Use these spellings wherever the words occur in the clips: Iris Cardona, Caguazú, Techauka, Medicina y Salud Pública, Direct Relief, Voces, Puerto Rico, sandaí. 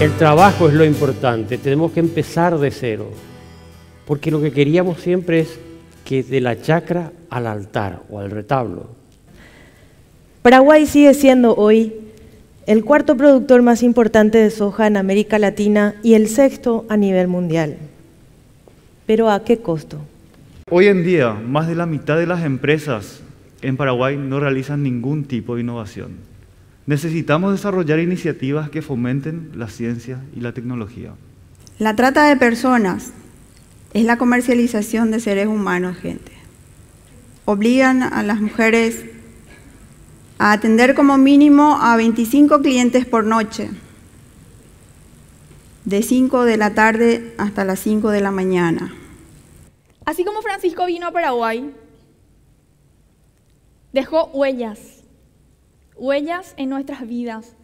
El trabajo es lo importante, tenemos que empezar de cero, porque lo que queríamos siempre es que de la chacra al altar o al retablo. Paraguay sigue siendo hoy el cuarto productor más importante de soja en América Latina y el sexto a nivel mundial. ¿Pero a qué costo? Hoy en día, más de la mitad de las empresas en Paraguay no realizan ningún tipo de innovación. Necesitamos desarrollar iniciativas que fomenten la ciencia y la tecnología. La trata de personas es la comercialización de seres humanos, gente. Obligan a las mujeres a atender como mínimo a 25 clientes por noche, de 5 de la tarde hasta las 5 de la mañana. Así como Francisco vino a Paraguay, dejó huellas. Huellas en nuestras vidas.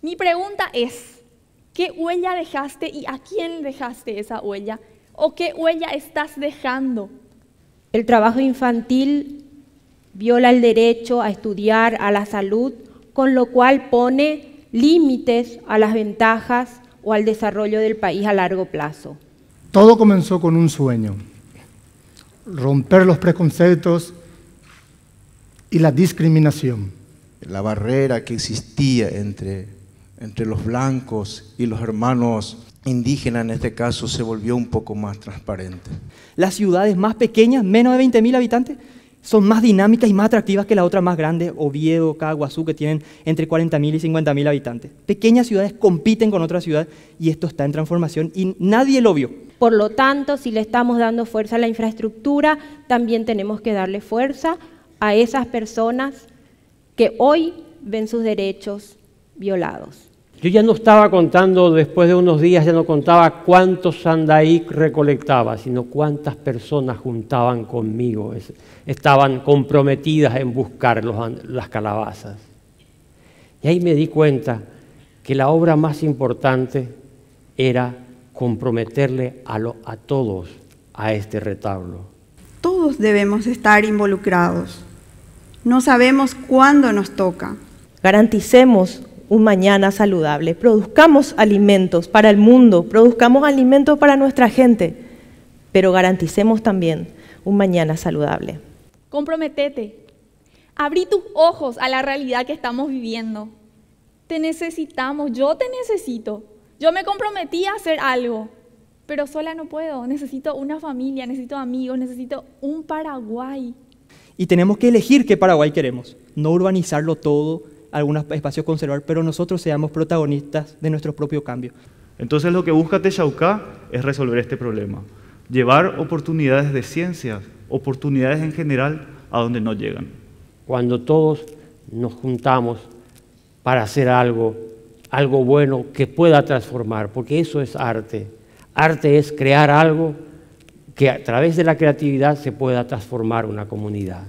Mi pregunta es, ¿qué huella dejaste y a quién dejaste esa huella? ¿O qué huella estás dejando? El trabajo infantil viola el derecho a estudiar, a la salud, con lo cual pone límites a las ventajas o al desarrollo del país a largo plazo. Todo comenzó con un sueño, romper los preconceptos y la discriminación. La barrera que existía entre los blancos y los hermanos indígenas, en este caso, se volvió un poco más transparente. Las ciudades más pequeñas, menos de 20.000 habitantes, son más dinámicas y más atractivas que la otra más grande, Oviedo, Caguazú, que tienen entre 40.000 y 50.000 habitantes. Pequeñas ciudades compiten con otras ciudades y esto está en transformación y nadie lo vio. Por lo tanto, si le estamos dando fuerza a la infraestructura, también tenemos que darle fuerza a esas personas que hoy ven sus derechos violados. Yo ya no estaba contando, después de unos días ya no contaba cuántos sandaí recolectaba, sino cuántas personas juntaban conmigo, estaban comprometidas en buscar las calabazas. Y ahí me di cuenta que la obra más importante era comprometerle a todos a este retablo. Todos debemos estar involucrados. No sabemos cuándo nos toca. Garanticemos un mañana saludable, produzcamos alimentos para el mundo, produzcamos alimentos para nuestra gente, pero garanticemos también un mañana saludable. Comprométete, abrí tus ojos a la realidad que estamos viviendo. Te necesitamos, yo te necesito. Yo me comprometí a hacer algo, pero sola no puedo. Necesito una familia, necesito amigos, necesito un Paraguay. Y tenemos que elegir qué Paraguay queremos, no urbanizarlo todo, algunos espacios conservar, pero nosotros seamos protagonistas de nuestro propio cambio. Entonces lo que busca Techauka es resolver este problema, llevar oportunidades de ciencias, oportunidades en general a donde no llegan. Cuando todos nos juntamos para hacer algo bueno que pueda transformar, porque eso es arte. Arte es crear algo que a través de la creatividad se pueda transformar una comunidad.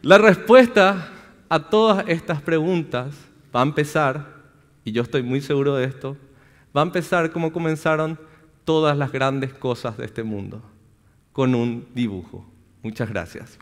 La respuesta a todas estas preguntas va a empezar, y yo estoy muy seguro de esto, va a empezar como comenzaron todas las grandes cosas de este mundo, con un dibujo. Muchas gracias.